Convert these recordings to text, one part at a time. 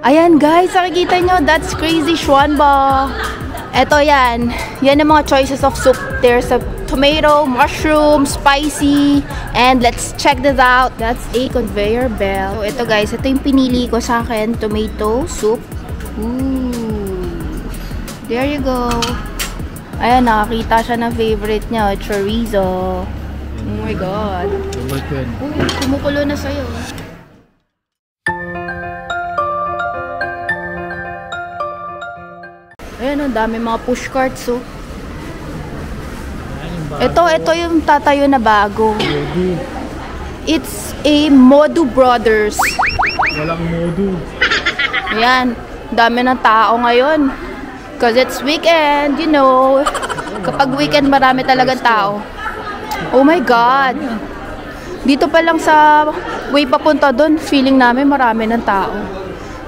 Ayan guys, nakikita nyo, that's crazy shuanba. Eto yan. Yan ang mga choices of soup. There's a tomato, mushroom, spicy, and let's check this out. That's a conveyor belt. So eto guys, ito yung pinili ko sa akin, tomato soup. Ooh. There you go. Ayan, nakakita siya ng favorite niya, chorizo. Oh my God. Ooh, kumukulo na sa'yo. Ayan, ang dami mga push carts, oh. Ito yung tatayo na bago. It's a Modu Brothers. Walang Modu. Ayan, dami ng tao ngayon. Because it's weekend, you know. Kapag weekend, marami talagang tao. Oh my God. Dito pa lang sa way papunta doon, feeling namin marami ng tao.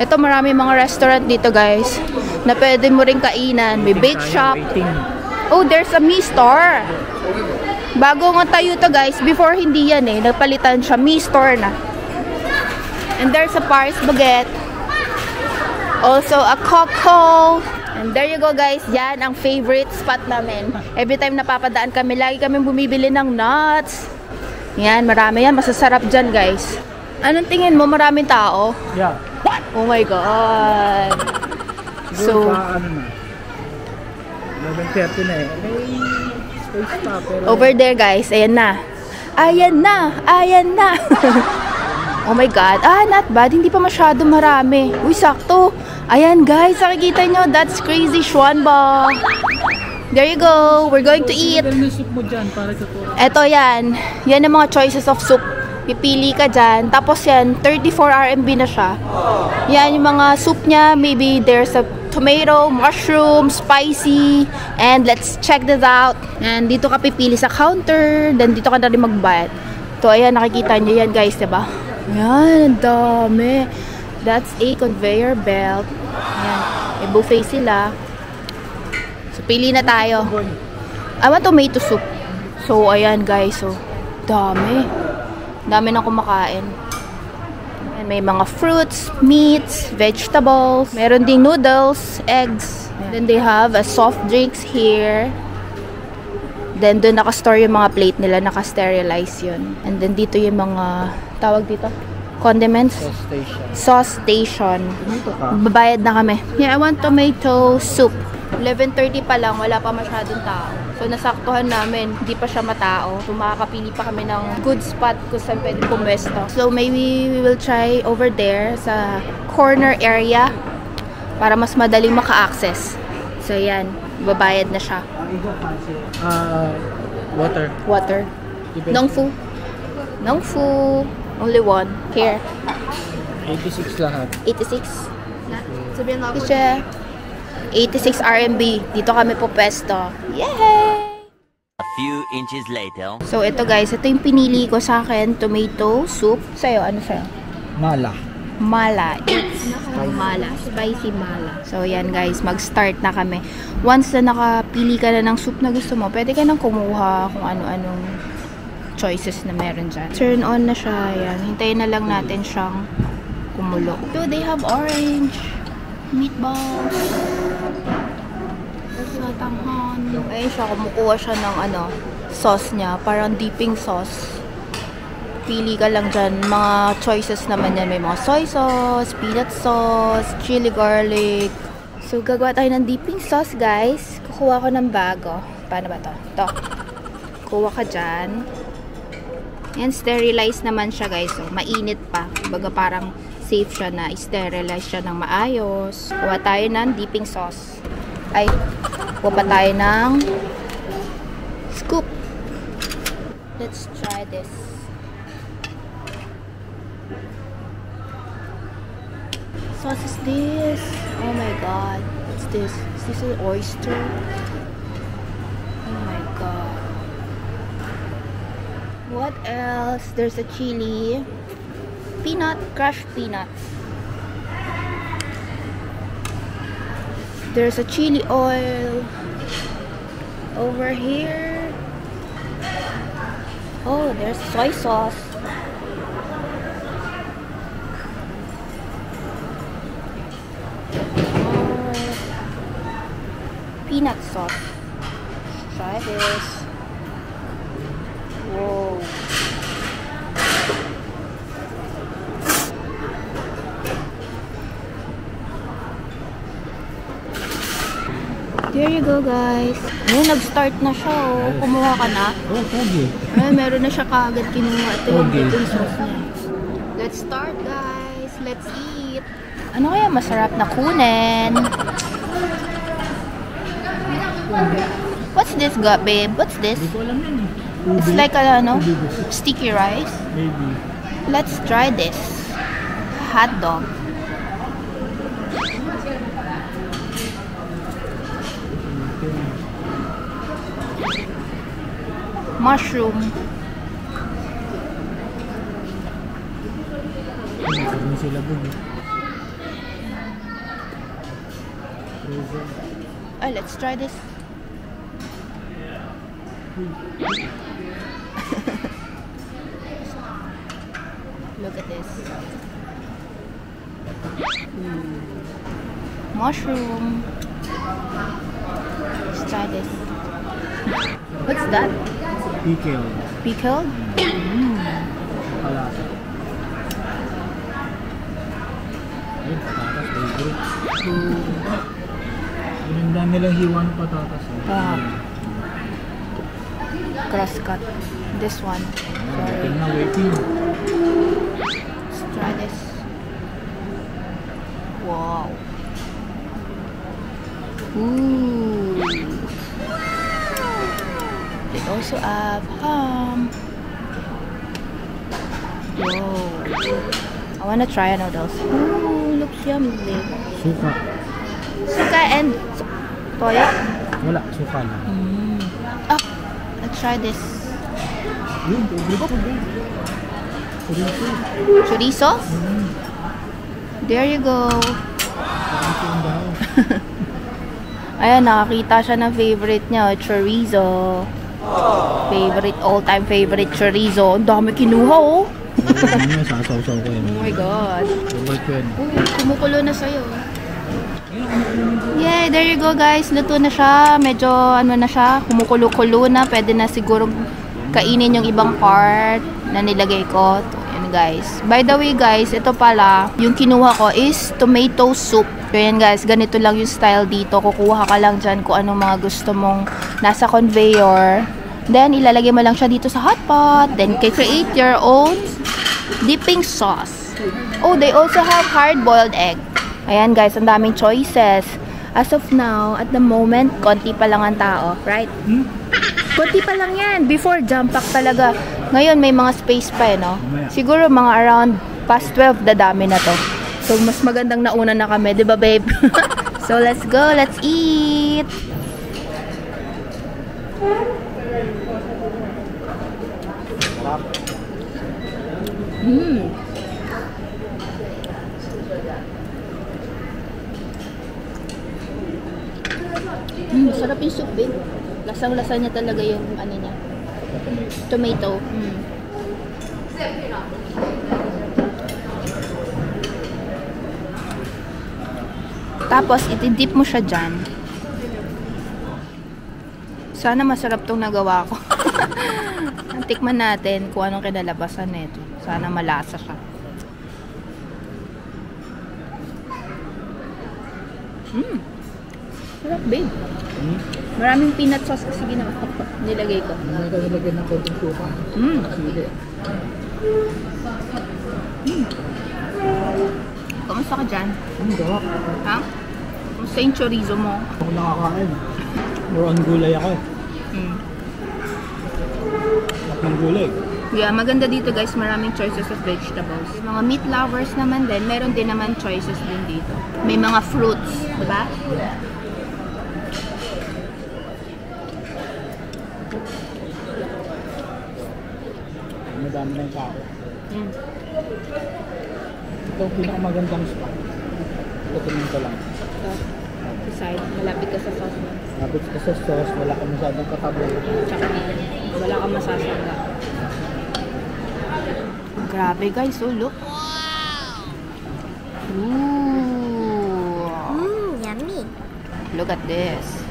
Ito, marami mga restaurant dito, guys, na pwede mo rin kainan. May bake shop. Oh, there's a Mii store. Bago nga tayo to, guys. Before, hindi yan eh. Nagpalitan siya. Mii store na. And there's a Paris baguette. Also, a coco. And there you go, guys. Yan ang favorite spot namin. Every time napapadaan kami, lagi kami bumibili ng nuts. Yan, marami yan. Masasarap dyan, guys. Anong tingin mo? Maraming tao? Yeah. Oh my God. So, 11:30 na eh. Over there guys, ayan na. Ayan na, ayan na. Oh my God. Ah, not bad. Hindi pa masyado marami. Uy, sakto. Ayan guys, nakikita nyo. That's crazy shuanba. There you go. We're going to eat. Eto yan. Yan ang mga choices of soup. Pipili ka dyan. Tapos yan, 34 RMB na siya. Yan yung mga soup niya. Maybe there's a tomato, mushroom, spicy. And let's check this out. And dito ka pipili sa counter. Then dito ka na rin magbayad. So ayan, nakikita nyo yan guys, diba? Yan, dami. That's a conveyor belt. Yan, may buffet sila. So pili na tayo. I want tomato soup. So ayan guys, so dami. Dami na kumakain. And may mga fruits, meats, vegetables. Meron ding noodles, eggs. And then they have a soft drinks here. Then doon naka-store yung mga plate nila. Naka-sterilize yun. And then dito yung mga, tawag dito? Condiments? Sauce station. Babayad na kami. Yeah, I want tomato soup. 11:30 pa lang, wala pa masyadong tao. So, nasaktuhan namin, hindi pa siya matao. So, makakapili pa kami ng good spot kung saan pwede pumwesto. So, maybe we will try over there sa corner area para mas madaling maka-access. So, yan. Babayad na siya. Water. Water. Nong Fu. Nong Fu. Only one. Here. 86 lahat. 86. Sabihan ako. Kasi 86 RMB. Dito kami po pwesto. Yay! A few inches later. So, ito guys. Ito yung pinili ko sa akin. Tomato soup. Sa'yo, ano sa'yo? Mala. Mala. It's mala. Spicy mala. So, yan guys. Mag-start na kami. Once na nakapili ka na ng soup na gusto mo, pwede ka nang kumuha kung ano-anong choices na meron dyan. Turn on na siya. Yan. Hintayin na lang natin siyang kumulo. So, they have orange meatballs. Tanghon. Ayun siya, kumukuha siya ng ano, sauce niya. Parang dipping sauce. Pili ka lang dyan. Mga choices naman yan. May mga soy sauce, peanut sauce, chili garlic. So, gagawa tayo ng dipping sauce, guys. Kukuha ko ng bago. Paano ba to? Ito. Kukuha ka dyan. Yan, sterilize naman siya, guys. So, mainit pa. Baga parang safe siya na i-sterilize siya ng maayos. Kuha tayo ng dipping sauce. Ay, kuha tayo ng scoop. Let's try this. Sauce is this? Oh my God. What's this? Is this an oyster? Oh my God. What else? There's a chili. Peanut. Crushed peanuts. There's a chili oil over here. Oh, there's soy sauce. peanut sauce. Try this. Whoa. There you go, guys. Ayun, nag-start na siya, oh. Kumuha ka na? Oo, okay. Ay, meron na siya kaagad kinuha. Ito yung okay sauce niya. Let's start, guys. Let's eat. Ano kaya masarap na kunin? What's this, babe? What's this? It's like a, ano, sticky rice? Maybe. Let's try this. Hot dog. Mushroom. Oh, let's try this. Look at this. Mushroom. Let's try this. What's that? Pickled. Pickled? Mm. Ang nilang hiwan patatas. Cross cut. This one. Let's try this. Wow. Ooh. They also have ham. Whoa. I want to try noodles. Ooh, looks yummy. Suka. Suka and toya? Wala, suka na. Mm. Oh, let's try this. Chorizo? There you go. Ayan, nakakita siya ng favorite niya. Chorizo. Favorite, all-time favorite, chorizo. Ang dami kinuha, oh. Oh my God. Kumukulo na sa'yo. Yay, there you go, guys. Luto na siya. Medyo, ano na siya, kumukulo-kulo na. Pwede na siguro kainin yung ibang part na nilagay ko. Ayan, guys. By the way, guys, ito pala, yung kinuha ko is tomato soup. So, yan, guys. Ganito lang yung style dito. Kukuha ka lang dyan kung anong mga gusto mong nasa conveyor. Then, ilalagay mo lang siya dito sa hotpot. Then, you can create your own dipping sauce. Oh, they also have hard-boiled egg. Ayan, guys. Ang daming choices. As of now, at the moment, konti pa lang ang tao. Right? Hmm? Konti pa lang yan. Before, jump pack talaga. Ngayon, may mga space pa, eh, no? Siguro, mga around past 12, dadami na to. So, mas magandang nauna na kami, di ba, babe? So, let's go. Let's eat. Mm. Mm, sarap yung soup, babe. Lasang-lasa niya talaga yung, ano niya, tomato. Mm. Tapos, itidip mo siya dyan. Sana masarap tong nagawa ko. Tikman natin kung anong kinalabasan nito. Sana malasa siya. Mmm. Sarap, babe. Mm. Maraming peanut sauce kasi ginawa ko. Nilagay ko. Nilagay ng konting suka. Mmm. Mmm. Kamusta ka dyan? Ang gawak. Ha? Kamusta yung chorizo mo? Ako nakakain. More on gulay ako eh. Mm. At ng gulay. Yeah, maganda dito, guys. Maraming choices of vegetables. Mga meat lovers naman din, meron din naman choices din dito. May mga fruits, diba? Madami ng tao. Mm. Ito ang pinakamagandang spot. Tutunin ko lang. Ito. Sa side. Malapit ka sa sauce mo. Malapit ka sa sauce. Wala ka masyadong katabay. Tsaka wala ka masasangga. Grabe, guys. So, look. Ooh. Mmm, yummy. Look at this.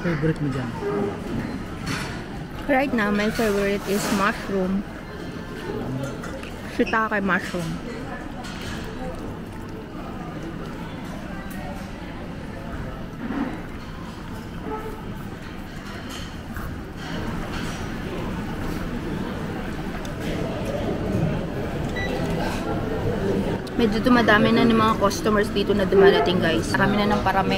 favorite mo dyan? Right now, my favorite is mushroom. Shiitake mushroom. Medyo tumadami na ng mga customers dito na dumarating, guys. Kami na ng parami.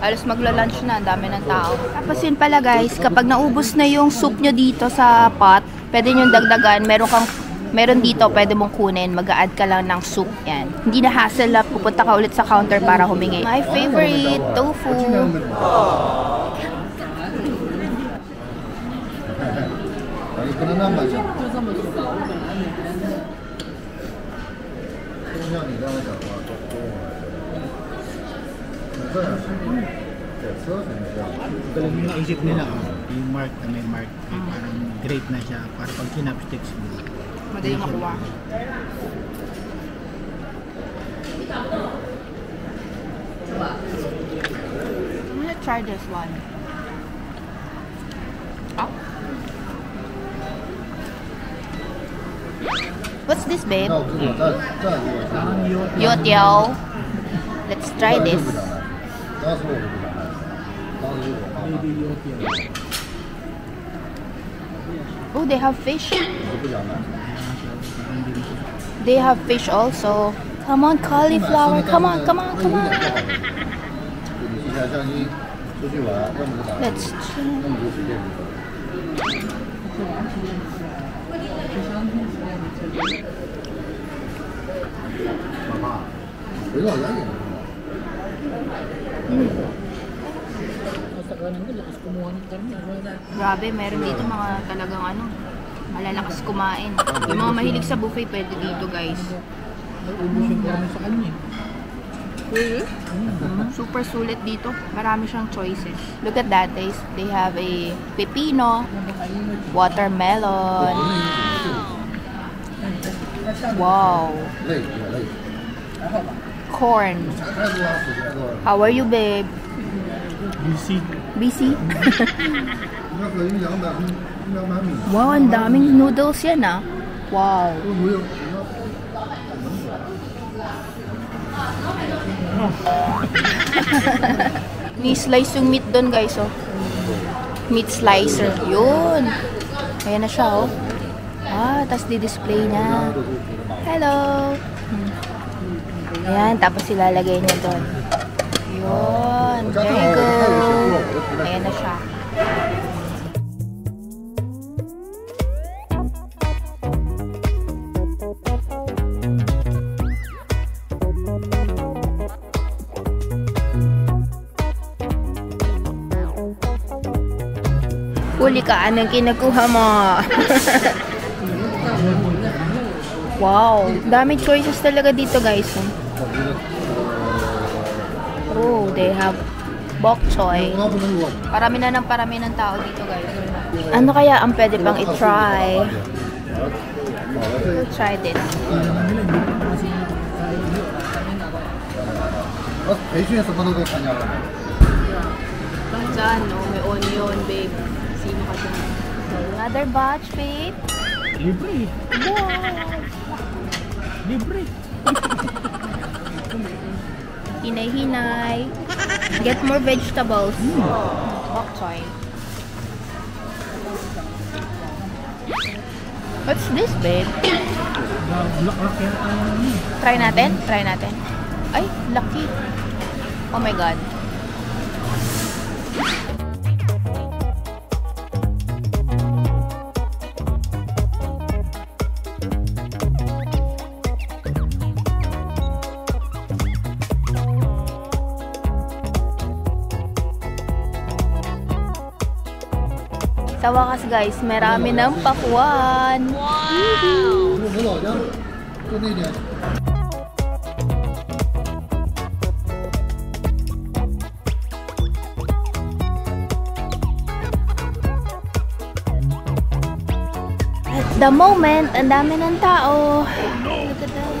Alos magla-lunch na, ang dami ng tao. Tapos yun pala, guys, kapag naubos na yung soup nyo dito sa pot, pwede nyo dagdagan. Meron dito, pwede mong kunin. Mag-a-add ka lang ng soup. Yan. Hindi na hassle na pupunta ka ulit sa counter para humingi. My favorite, tofu. Alam mo naisip nila, yung mark na may mark, parang grade na siya, para pag kinapsticks mo. Madali makuha. I'm gonna try this one. Oh? What's this, babe? Yotiao. Let's try this. Oh, they have fish. They have fish also. Come on, cauliflower. Come on, come on, come on. Let's try. Grabe, meron dito mga talagang ano, malalakas kumain. Yung mga mahilig sa buffet, pwede dito, guys. Super sulit dito. Marami siyang choices. Look at that, guys. They have a pepino, watermelon. Wow! Corn. How are you, babe? Busy. Busy? Wow, ang daming noodles yan, ah. Wow. Ni-slice yung meat doon, guys, oh. Meat slicer. Yun. Ayan na siya, oh. Ah, tas di-display na. Hello. Ayan, tapos ilalagay niya doon. Yun. Very good. Ayan na siya. Huli ka, anong kinakuha mo? Wow. Dami choices talaga dito, guys. Oh, they have bok choy. Parami ng tao dito, guys. Ano kaya ang pwede pang i-try? We'll try this. Diyan, oh, may onion, babe. Sino ka dyan? Another batch, babe. Libre. Wow. Libre. Hinay-hinay. Get more vegetables. Bok choy. What's this, babe? Try natin? Try natin. Ay, lucky. Oh my God. Sa wakas, guys, marami ng pakuan. Wow! At the moment, ang dami ng tao. Oh no. Look at that.